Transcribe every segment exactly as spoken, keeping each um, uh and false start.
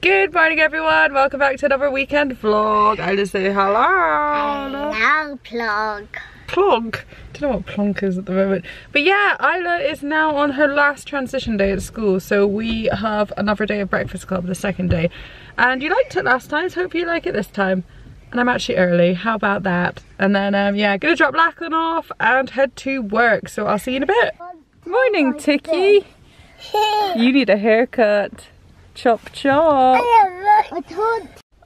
Good morning everyone, welcome back to another weekend vlog. I just say hello. Hello plonk. Plonk? I don't know what plonk is at the moment. But yeah, Isla is now on her last transition day at school. So we have another day of Breakfast Club, the second day. And you liked it last time, so hope you like it this time. And I'm actually early, how about that? And then um, yeah, gonna drop Lachlan off and head to work. So I'll see you in a bit. Morning Tiki. You need a haircut. Chop chop.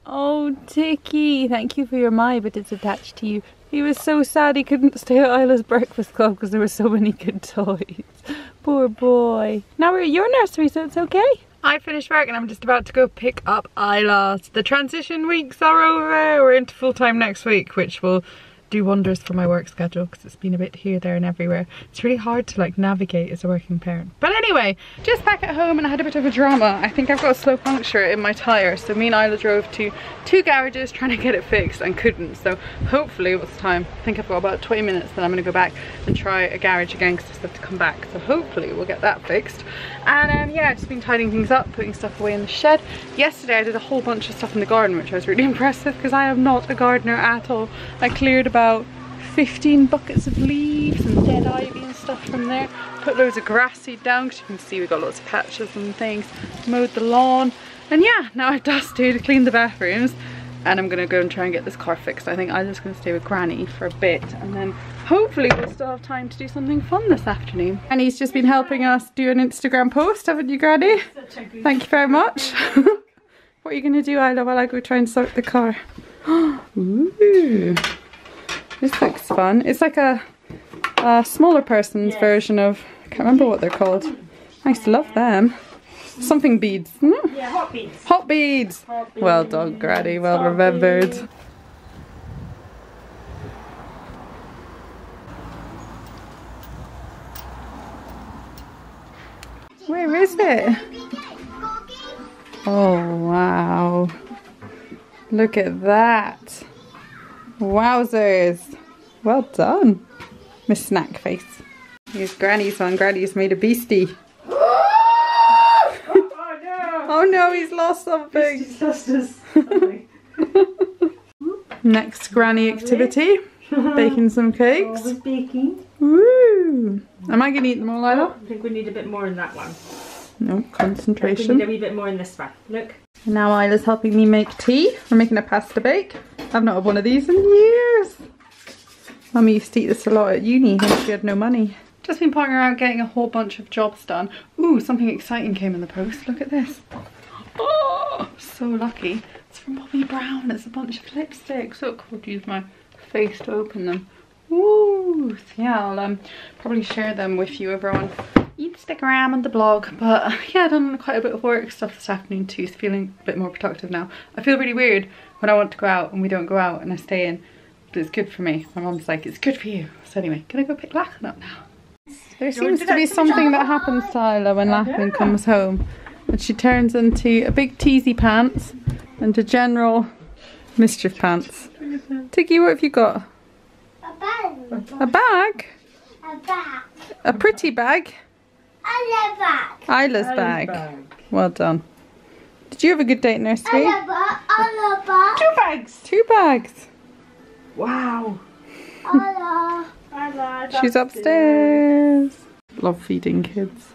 Oh Tiki, thank you for your my, but it's attached to you. He was so sad he couldn't stay at Isla's Breakfast Club because there were so many good toys. Poor boy. Now we're at your nursery, so it's okay. I finished work and I'm just about to go pick up Isla. The transition weeks are over. We're into full time next week, which will do wonders for my work schedule because it's been a bit here, there and everywhere. It's really hard to like navigate as a working parent. But anyway, just back at home and I had a bit of a drama. I think I've got a slow puncture in my tire, so me and Isla drove to two garages trying to get it fixed and couldn't. So hopefully what's the time? I think I've got about twenty minutes, then I'm gonna go back and try a garage again because I just have to come back. So hopefully we'll get that fixed. And um, yeah, I've just been tidying things up, putting stuff away in the shed. Yesterday I did a whole bunch of stuff in the garden, which I was really impressed with because I am not a gardener at all. I cleared about About fifteen buckets of leaves and dead ivy and stuff from there. Put loads of grass seed down because you can see we've got lots of patches and things. Mowed the lawn, and yeah, now I've dusted, cleaned the bathrooms, and I'm gonna go and try and get this car fixed. I think I'm just gonna stay with Granny for a bit, and then hopefully we'll still have time to do something fun this afternoon. And he's just been helping us do an Instagram post, haven't you, Granny? Thank you very much. What are you gonna do, Isla, while I go try and sort the car? Ooh. This looks fun. It's like a, a smaller person's yes. version of, I can't remember what they're called. I used to love them. Something beads. Mm? Yeah, hot beads. Hot beads. Hot beads. Well done, Granny. Well hot remembered. Beads. Where is it? Oh, wow. Look at that. Wowzers! Well done, Miss Snackface. Here's Granny's one. Granny's made a beastie. Oh, oh no! Oh no, he's lost something. He's lost us something. Next Granny activity: baking some cakes. Always baking. Woo! Am I gonna eat them all, Isla? I think we need a bit more in that one. No concentration. We need a wee bit more in this one. Look. And now Isla's helping me make tea. We're making a pasta bake. I've not had one of these in years. Mummy used to eat this a lot at uni when she had no money. Just been pottering around getting a whole bunch of jobs done. Ooh, something exciting came in the post. Look at this. Oh, so lucky. It's from Bobbi Brown. It's a bunch of lipsticks. Look, I'll use my face to open them. Ooh, so yeah, I'll um, probably share them with you, everyone. Instagram and the blog, but yeah, I've done quite a bit of work stuff this afternoon too, so feeling a bit more productive now. I feel really weird when I want to go out and we don't go out and I stay in, but it's good for me. My mum's like, it's good for you. So anyway, can I go pick Lachlan up now? There seems to be something that happens to Isla when Lachlan comes home, and she turns into a big teasy pants and a general mischief pants. Tiggy, what have you got? A bag. A bag? A bag. A pretty bag? Isla's bag. Isla's bag. bag. Well done. Did you have a good day at nursery? Isla bag. Isla bag. Two bags. Two bags. Wow. Isla. Isla, she's upstairs. Love feeding kids.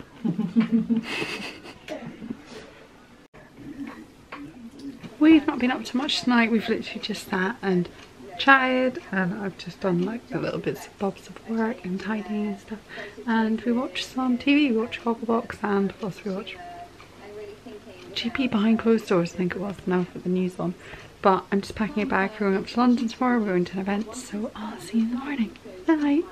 We've not been up to much tonight. We've literally just sat and chatted, and I've just done like the little bits and bobs of work and tidying and stuff, and we watch some T V. We watch Gobble Box, and what else we watch? G P Behind Closed Doors, I think it was, now for the news on. But I'm just packing a bag, we're going up to London tomorrow, we're going to an event, so I'll see you in the morning. Night.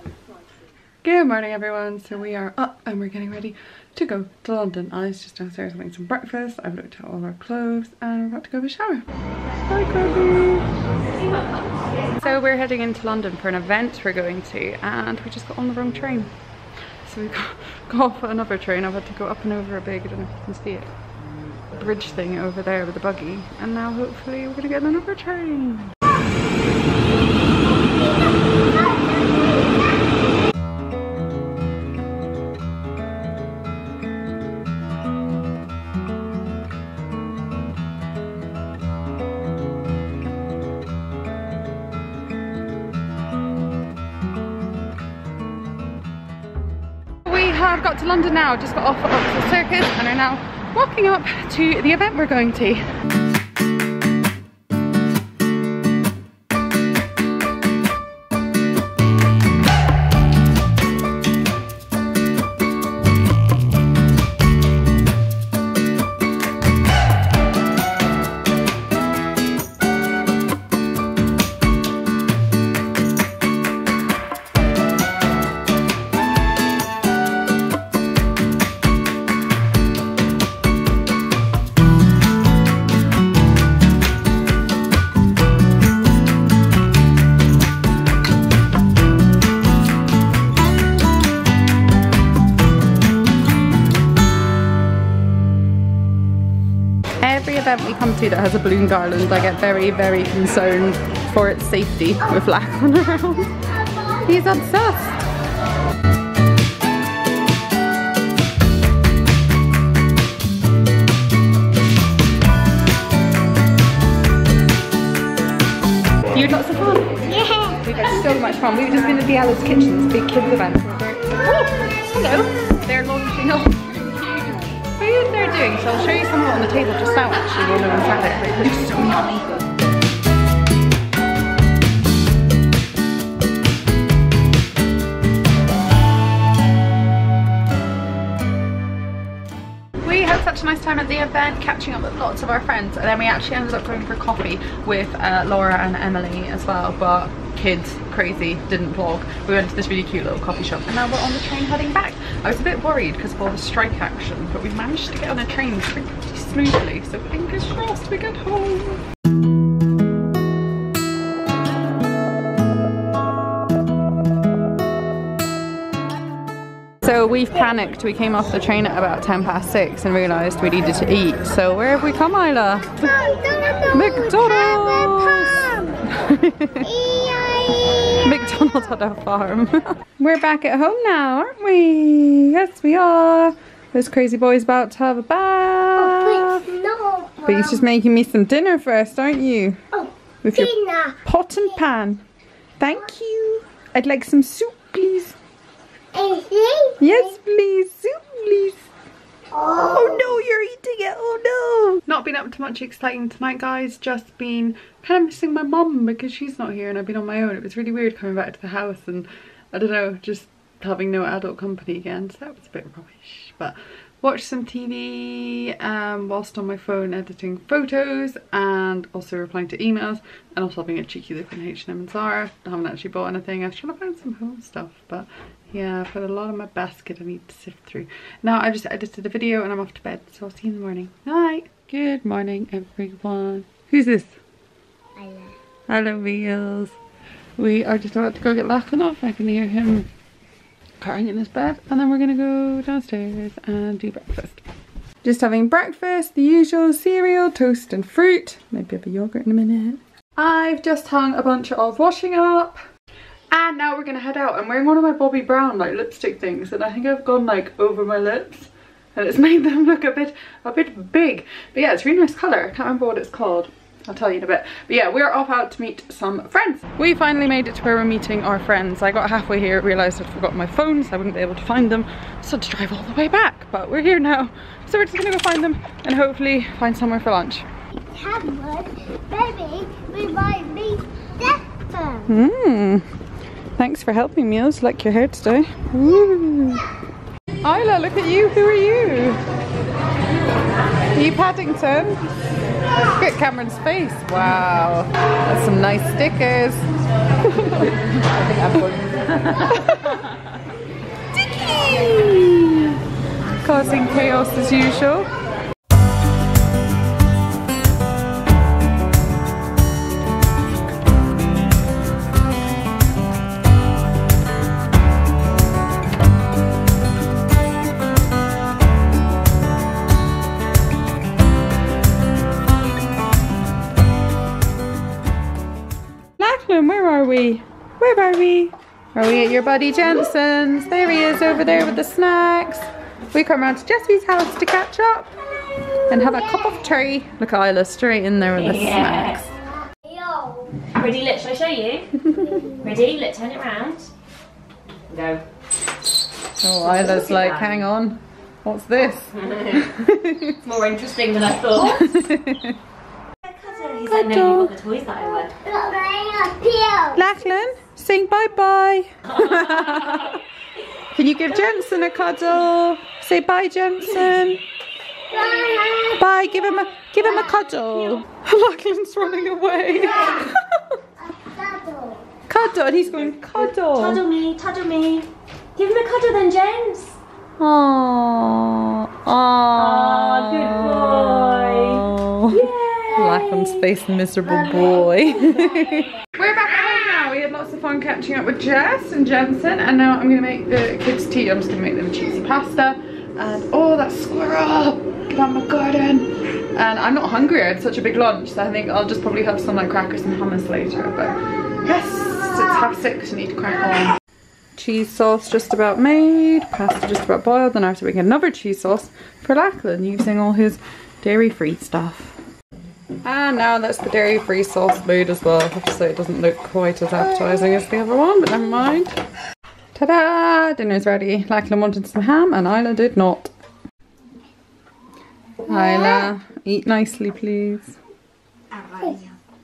Good morning everyone, so we are up and we're getting ready to go to London. I was just downstairs having some breakfast, I've looked at all our clothes, and we're about to go to the shower. Bye Granny! So we're heading into London for an event we're going to, and we just got on the wrong train. So we got, got off another train. I've had to go up and over a big, I don't know if you can see it, bridge thing over there with the buggy, and now hopefully we're going to get another train. I've got to London now, just got off at Oxford Circus and are now walking up to the event we're going to. Event we come to that has a balloon garland, I get very, very concerned for its safety with Lack on around. He's obsessed. You had lots of fun? Yeah! We had so much fun. We were just been at the Ellis Kitchen, big kids event. Oh, hello! They're launching off. Food they're doing, so I'll show you some of it on the table just now actually while I'm at it. It looks so yummy. We had such a nice time at the event, catching up with lots of our friends, and then we actually ended up going for coffee with uh, Laura and Emily as well, but kids crazy, didn't vlog. We went to this really cute little coffee shop and now we're on the train heading back. I was a bit worried because of all the strike action, but we managed to get on a train pretty smoothly, so fingers crossed we get home. So we've panicked, we came off the train at about ten past six and realised we needed to eat. So where have we come, Isla? McDonald's! McDonald's! McDonald's on our farm. We're back at home now, aren't we? Yes, we are. This crazy boy's about to have a bath. Oh, no, but he's just making me some dinner first, aren't you? Oh, with dinner. Your pot and pan. Thank you. I'd like some soup, please. Yes, please. Soup, please. Oh no, you're eating it. Oh no. Not been up to much exciting tonight, guys. Just been kind of missing my mum because she's not here and I've been on my own. It was really weird coming back to the house and I don't know, just having no adult company again. So that was a bit rubbish. But watched some T V um, whilst on my phone editing photos and also replying to emails and also having a cheeky look in H and M and Zara. I haven't actually bought anything. I was trying to find some home stuff, but yeah, I've got a lot in my basket I need to sift through. Now I just edited a video and I'm off to bed, so I'll see you in the morning. Night! Good morning, everyone. Who's this? Hello. Hello, Wheels. We are just about to go get Lachlan off. I can hear him crying in his bed. And then we're going to go downstairs and do breakfast. Just having breakfast, the usual cereal, toast and fruit. Maybe have a yogurt in a minute. I've just hung a bunch of washing up. And now we're gonna head out. I'm wearing one of my Bobbi Brown like lipstick things and I think I've gone like over my lips and it's made them look a bit a bit big, but yeah, it's a really nice colour. I can't remember what it's called, I'll tell you in a bit. But yeah, we're off out to meet some friends. We finally made it to where we're meeting our friends. I got halfway here, realised I'd forgotten my phone so I wouldn't be able to find them, so I had to drive all the way back, but we're here now, so we're just gonna go find them and hopefully find somewhere for lunch. Baby, we might meet Mmm. Thanks for helping me. I just like your hair today. Ooh. Isla, look at you. Who are you? Are you Paddington? Look at Cameron's face. Wow. That's some nice stickers. Dickie! Causing chaos as usual. Where are we? Where are we? Are we at your buddy Jensen's? There he is over there with the snacks. We come round to Jessie's house to catch up and have a cup of tea. Look at Isla straight in there with the yeah. snacks. Ready, look, shall I show you? Ready, look, turn it round. Go. Oh, Isla's like, that. Hang on, what's this? It's more interesting than I thought. He's like, no, you got the toys that I want. Lachlan, sing bye-bye. Can you give Jensen a cuddle? Say bye, Jensen. Bye. Bye. Give him a give him a cuddle. Lachlan's running away. Cuddle. Cuddle, and he's going cuddle. Cuddle me, cuddle me. Give him a cuddle then, James. Aww. Aww. Aww, good boy. Yay. Lachlan's face, miserable boy. We're back at home now. We had lots of fun catching up with Jess and Jensen, and now I'm gonna make the kids tea. I'm just gonna make them cheesy pasta. And oh, that squirrel! Get out of my garden! And I'm not hungry, I had such a big lunch, so I think I'll just probably have some like crackers and hummus later. But yes, it's half six, I need to crack on. Cheese sauce just about made, pasta just about boiled, then I have to make another cheese sauce for Lachlan using all his dairy free stuff. And now that's the dairy free sauce made as well. I have to say it doesn't look quite as appetizing as the other one, but never mind. Ta-da! Dinner's ready. Lachlan wanted some ham and Isla did not. Isla, eat nicely please.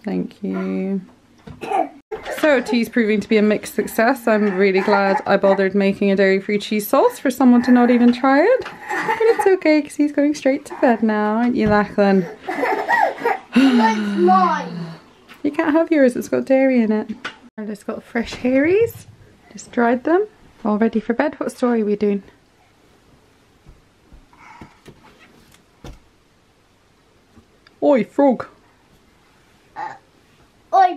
Thank you. So tea's proving to be a mixed success. I'm really glad I bothered making a dairy-free cheese sauce for someone to not even try it. But it's okay because he's going straight to bed now, aren't you, Lachlan? That's mine. You can't have yours, it's got dairy in it. Isla's got fresh hairies. Just dried them, all ready for bed. What story are we doing? Oi, frog! Uh, oi,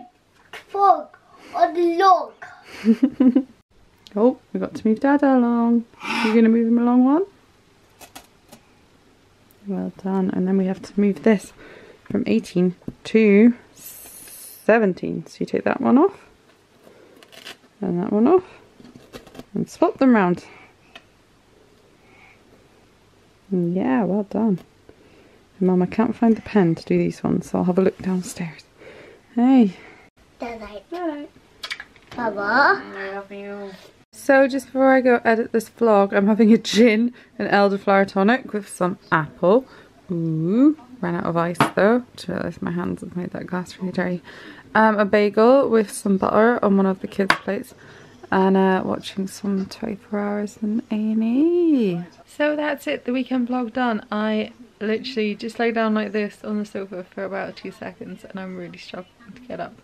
frog! On the log! Oh, we've got to move Dada along. You're going to move him along one? Well done. And then we have to move this from eighteen to seventeen. So you take that one off. And that one off and swap them round. Yeah, well done. And Mum, I can't find the pen to do these ones, so I'll have a look downstairs. Hey. Good night. Good night. Baba. I love you. So just before I go edit this vlog, I'm having a gin and elderflower tonic with some apple. Ooh, ran out of ice though. I realised my hands have made that glass really dirty. Um, a bagel with some butter on one of the kids' plates, and uh, watching some twenty-four hours in A and E. So that's it, the weekend vlog done. I literally just lay down like this on the sofa for about two seconds and I'm really struggling to get up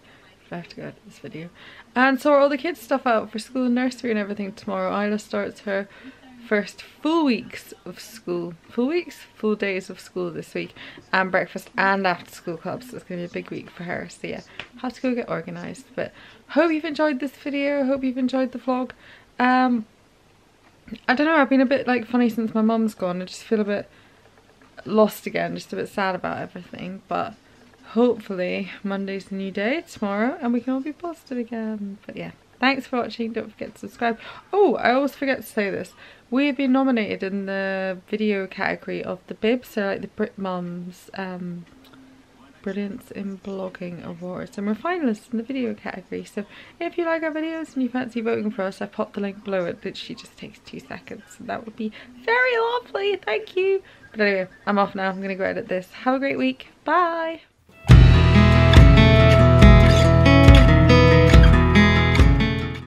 if I have to go out of this video. And sort all the kids' stuff out for school and nursery and everything tomorrow. Isla starts her first full weeks of school, full weeks, full days of school this week, and breakfast and after school clubs, so it's going to be a big week for her, so yeah, have to go get organised. But hope you've enjoyed this video, hope you've enjoyed the vlog. um, I don't know, I've been a bit like funny since my mum's gone, I just feel a bit lost again, just a bit sad about everything, but hopefully Monday's a new day tomorrow and we can all be positive again, but yeah. Thanks for watching, don't forget to subscribe. Oh, I always forget to say this. We have been nominated in the video category of the B I B, so like the Brit Mums um, Brilliance in Blogging Awards. And we're finalists in the video category. So if you like our videos and you fancy voting for us, I popped the link below. It literally just takes two seconds. So that would be very lovely, thank you. But anyway, I'm off now, I'm gonna go edit this. Have a great week, bye.